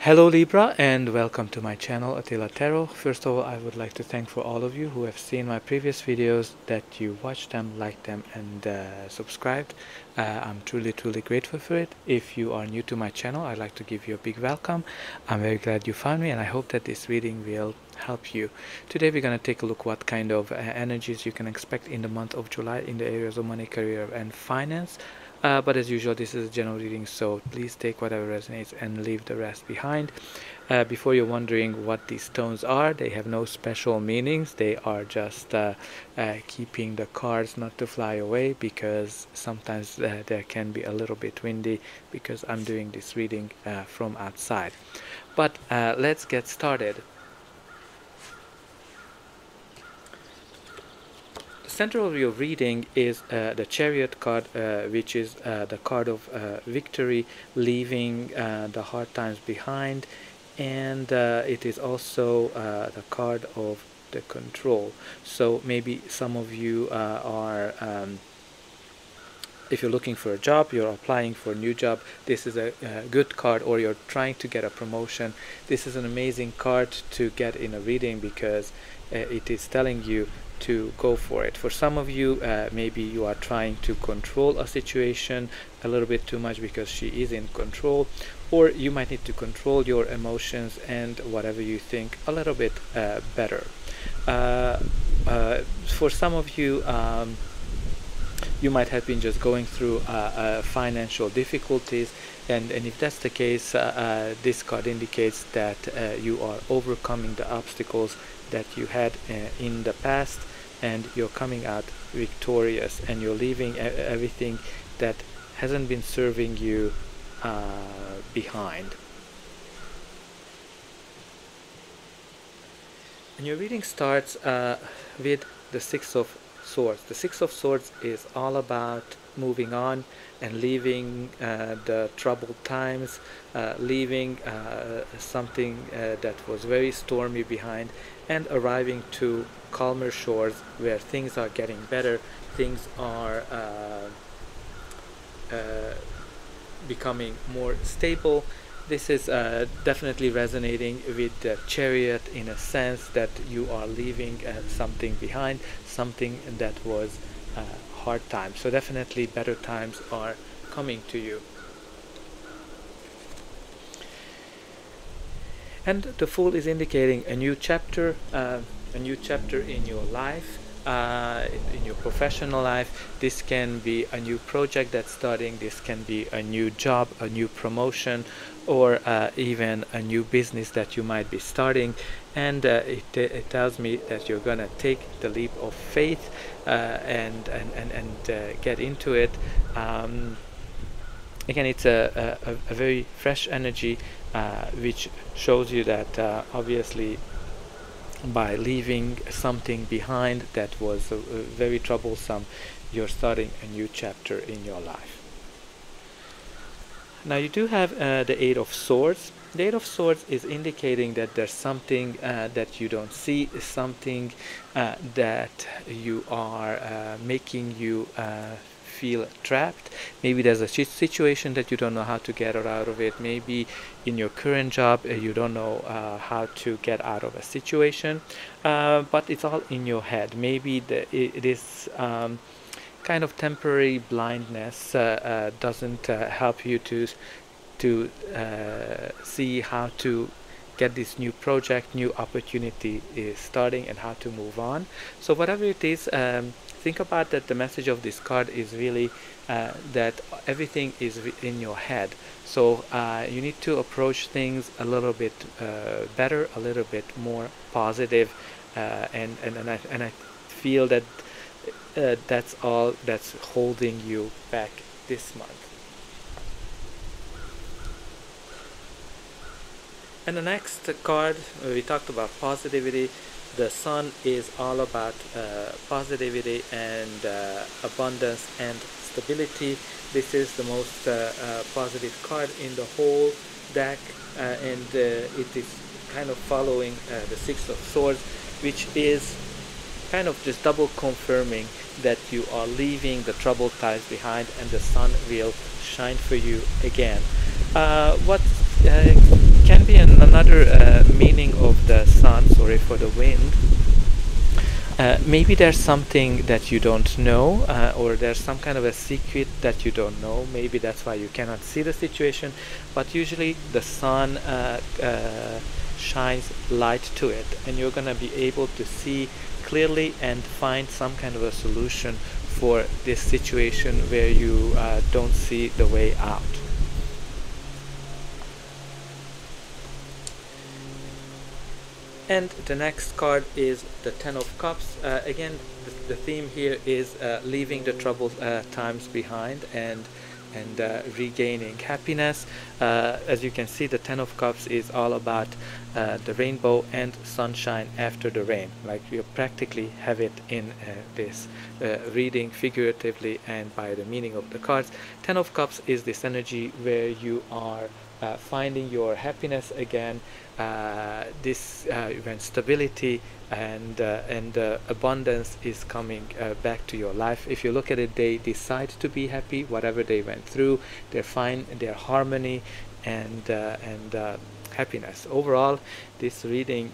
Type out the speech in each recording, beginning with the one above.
Hello Libra, and welcome to my channel Attila Tarot. First of all, I would like to thank for all of you who have seen my previous videos, that you watched them, liked them, and subscribed. I'm truly grateful for it. If you are new to my channel, I'd like to give you a big welcome. I'm very glad you found me, and I hope that this reading will help you. Today we're going to take a look what kind of energies you can expect in the month of July in the areas of money, career, and finance. But as usual, this is a general reading, so please take whatever resonates and leave the rest behind. Before you're wondering what these stones are, they have no special meanings. They are just keeping the cards not to fly away, because sometimes there can be a little bit windy, because I'm doing this reading from outside. But let's get started. Center of your reading is the Chariot card, which is the card of victory, leaving the hard times behind, and it is also the card of the control. So maybe some of you are, if you're looking for a job, you're applying for a new job, this is a good card. Or you're trying to get a promotion, this is an amazing card to get in a reading, because it is telling you to go for it. For some of you, maybe you are trying to control a situation a little bit too much, because she is in control, or you might need to control your emotions and whatever you think a little bit better. For some of you, you might have been just going through financial difficulties, and if that's the case, this card indicates that you are overcoming the obstacles that you had in the past, and you're coming out victorious, and you're leaving everything that hasn't been serving you behind. And your reading starts with the Six of Swords. The Six of Swords is all about moving on and leaving the troubled times, leaving something that was very stormy behind, and arriving to calmer shores where things are getting better, things are becoming more stable. This is definitely resonating with the Chariot, in a sense that you are leaving something behind, something that was hard times. So definitely better times are coming to you. And the Fool is indicating a new chapter in your life, in your professional life. This can be a new project that's starting, this can be a new job, a new promotion, or even a new business that you might be starting. And it tells me that you're gonna take the leap of faith and get into it. Again, it's a very fresh energy, which shows you that obviously by leaving something behind that was very troublesome, you're starting a new chapter in your life. Now you do have the Eight of Swords. The Eight of Swords is indicating that there's something that you don't see, something that you are making you feel trapped. Maybe there's a situation that you don't know how to get out of it. Maybe in your current job, you don't know how to get out of a situation, but it's all in your head. Maybe it is kind of temporary blindness doesn't help you to see how to get this new project, new opportunity is starting, and how to move on. So whatever it is, think about that. The message of this card is really that everything is in your head. So you need to approach things a little bit better, a little bit more positive, and I feel that that's all that's holding you back this month. And the next card, we talked about positivity. The Sun is all about positivity and abundance and stability. This is the most positive card in the whole deck, and it is kind of following the Six of Swords, which is kind of just double confirming that you are leaving the troubled times behind, and the Sun will shine for you again. What can be another meaning of the sun, sorry for the wind. Maybe there's something that you don't know, or there's some kind of a secret that you don't know. Maybe that's why you cannot see the situation, but usually the sun shines light to it, and you're gonna be able to see clearly and find some kind of a solution for this situation where you don't see the way out. And the next card is the Ten of Cups. Again, the theme here is leaving the troubled times behind and regaining happiness. As you can see, the Ten of Cups is all about the rainbow and sunshine after the rain. Like, you practically have it in this reading, figuratively and by the meaning of the cards. Ten of Cups is this energy where you are finding your happiness again. When stability and abundance is coming back to your life. If you look at it, they decide to be happy. Whatever they went through, they find their harmony and happiness. Overall, this reading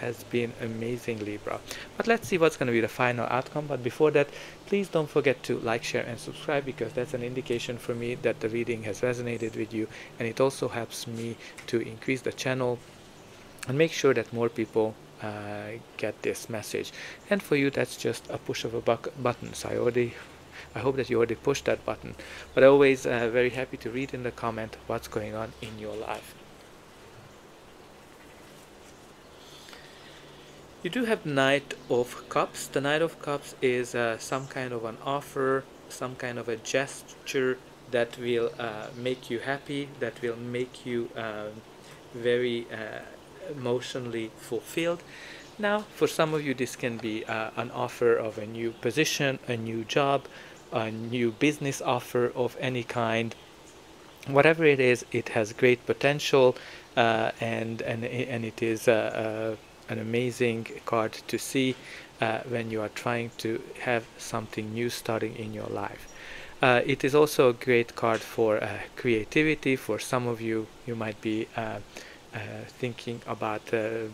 has been amazing, Libra. But let's see what's going to be the final outcome. But before that, please don't forget to like, share and subscribe, because that's an indication for me that the reading has resonated with you, and it also helps me to increase the channel and make sure that more people get this message. And for you, that's just a push of a button. So I hope that you already pushed that button. But always very happy to read in the comment what's going on in your life. You do have Knight of Cups. The Knight of Cups is some kind of an offer, some kind of a gesture that will make you happy, that will make you very emotionally fulfilled. Now, for some of you, this can be an offer of a new position, a new job, a new business offer of any kind. Whatever it is, it has great potential, and it is an amazing card to see when you are trying to have something new starting in your life. It is also a great card for creativity. For some of you, you might be thinking about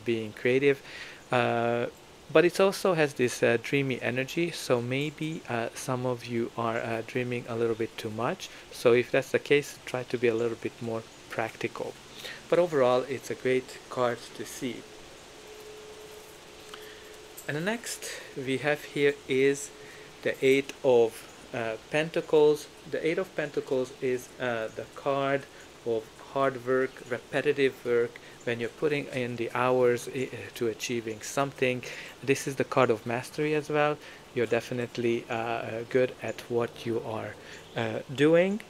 being creative, but it also has this dreamy energy. So maybe some of you are dreaming a little bit too much. So if that's the case, try to be a little bit more practical. But overall, it's a great card to see. And the next we have here is the Eight of Pentacles. The Eight of Pentacles is the card of hard work, repetitive work, when you're putting in the hours to achieving something. This is the card of mastery as well. You're definitely good at what you are doing.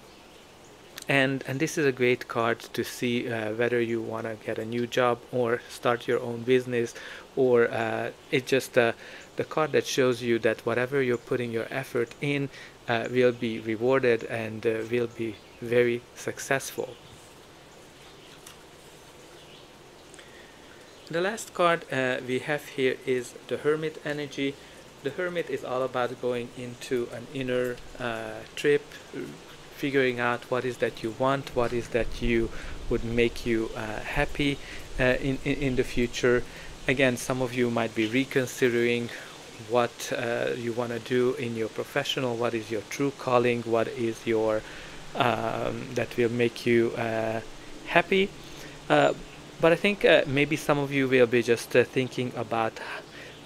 And this is a great card to see whether you want to get a new job or start your own business, or it's just the card that shows you that whatever you're putting your effort in will be rewarded and will be very successful. The last card we have here is the Hermit energy. The Hermit is all about going into an inner trip, figuring out what is that you want, what is that you would make you happy in the future. Again, some of you might be reconsidering what you want to do in your professional, what is your true calling, what is your that will make you happy. But I think maybe some of you will be just thinking about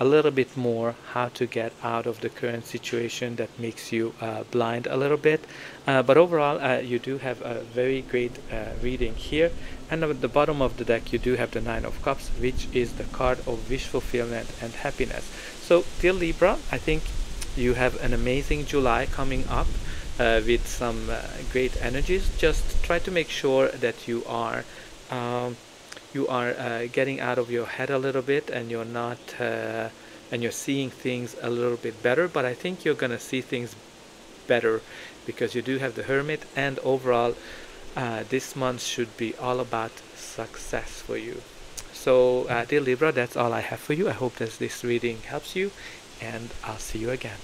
a little bit more how to get out of the current situation that makes you blind a little bit. But overall, you do have a very great reading here. And at the bottom of the deck, you do have the Nine of Cups, which is the card of wish fulfillment and happiness. So, dear Libra, I think you have an amazing July coming up with some great energies. Just try to make sure that you are getting out of your head a little bit, and you're not and you're seeing things a little bit better. But I think you're gonna see things better because you do have the Hermit, and overall this month should be all about success for you. So dear Libra, that's all I have for you. I hope that this reading helps you, and I'll see you again.